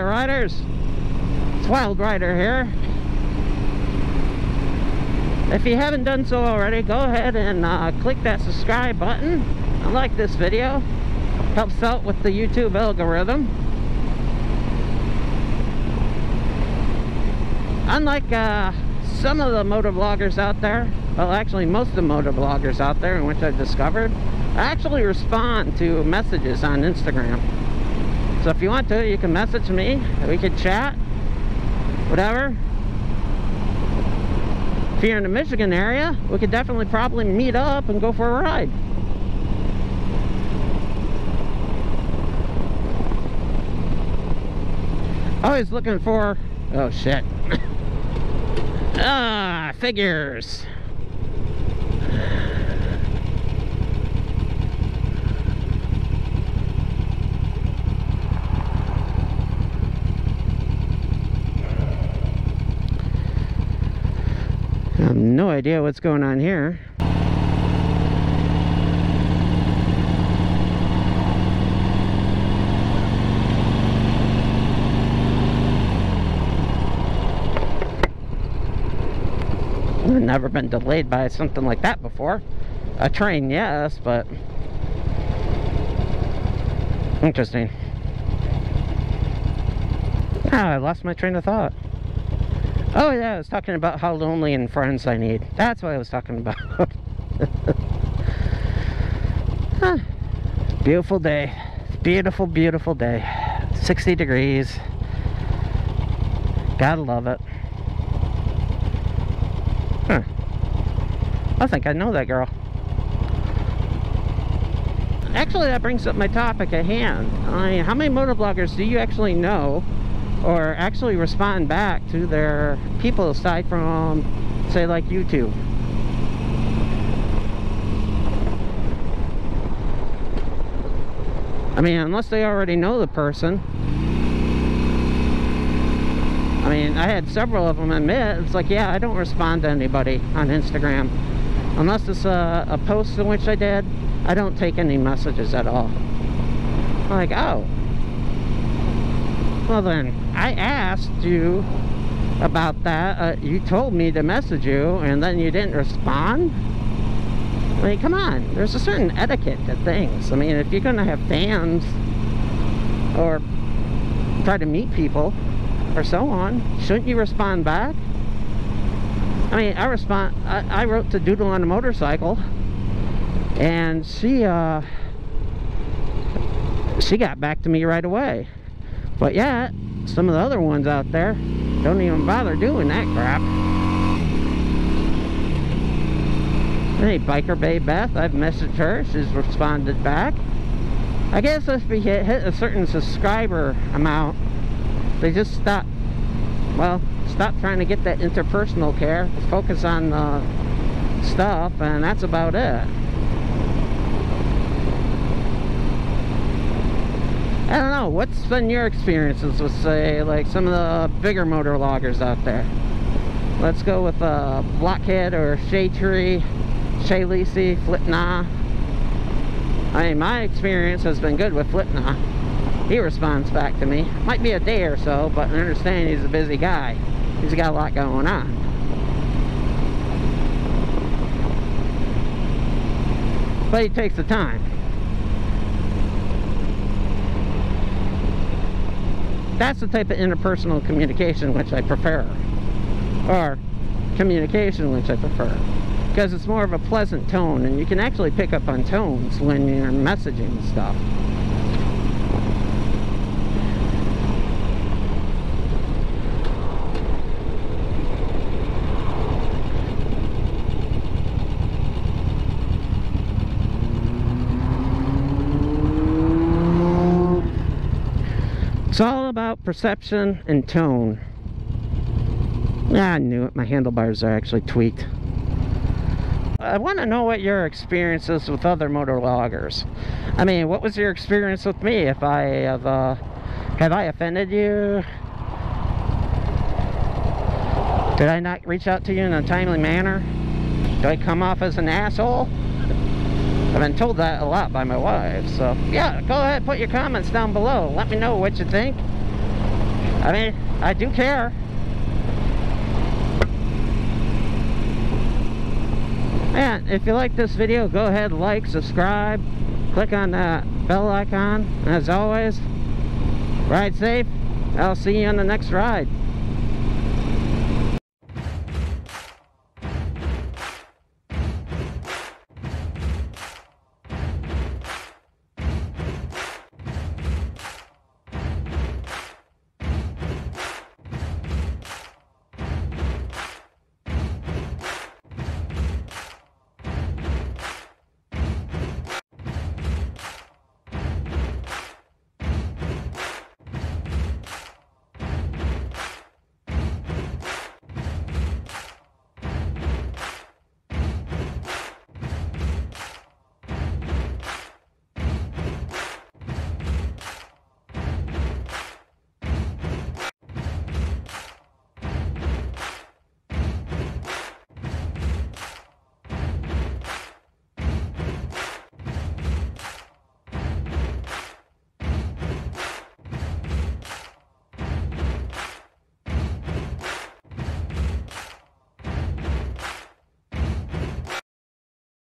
there, riders. It's Wild Rider here. If you haven't done so already, go ahead and click that subscribe button and like this video. Helps out with the YouTube algorithm. Unlike some of the motor bloggers out there, well, actually most of the motor bloggers out there, in which I've discovered, I actually respond to messages on Instagram. So if you want to, you can message me, we can chat, whatever. If you're in the Michigan area, we could definitely probably meet up and go for a ride. Always looking for, oh shit. Figures. I have no idea what's going on here. I've never been delayed by something like that before. A train, yes, but interesting. Oh, I lost my train of thought. Oh yeah, I was talking about how lonely and friends I need. That's what I was talking about. Huh. Beautiful day. Beautiful, beautiful day. 60 degrees. Gotta love it. Huh. I think I know that girl. Actually, that brings up my topic at hand. How many motobloggers do you actually know or actually respond back to their people aside from, say, like YouTube? I mean, unless they already know the person. I mean, I had several of them admit, it's like, yeah, I don't respond to anybody on Instagram. Unless it's a post in which I did, I don't take any messages at all. I'm like, oh. Well then, I asked you about that, you told me to message you, and then you didn't respond? I mean, come on, there's a certain etiquette to things. I mean, if you're gonna have fans, or try to meet people, or so on, shouldn't you respond back? I mean, I wrote to Doodle on a Motorcycle, and she got back to me right away. But yet, some of the other ones out there don't even bother doing that crap. Hey, Biker Babe Beth, I've messaged her. She's responded back. I guess if we hit a certain subscriber amount, they just stop, well, stop trying to get that interpersonal care. Focus on the stuff, and that's about it. I don't know, what's been your experiences with, say, like some of the bigger motor loggers out there? Let's go with Blockhead or Shadetree, Cheyleesi, Flip Na. I mean, my experience has been good with Flip Na. He responds back to me. Might be a day or so, but I understand he's a busy guy. He's got a lot going on. But he takes the time. That's the type of interpersonal communication which I prefer. Or communication which I prefer. Because it's more of a pleasant tone, and you can actually pick up on tones when you're messaging stuff. It's all about perception and tone. Ah, I knew it. My handlebars are actually tweaked. I want to know what your experience is with other motor loggers. I mean, what was your experience with me? If I have I offended you? Did I not reach out to you in a timely manner? Do I come off as an asshole? I've been told that a lot by my wife, so yeah, go ahead, put your comments down below. Let me know what you think. I mean, I do care. Man, if you like this video, go ahead, like, subscribe, click on that bell icon. As always, ride safe. I'll see you on the next ride.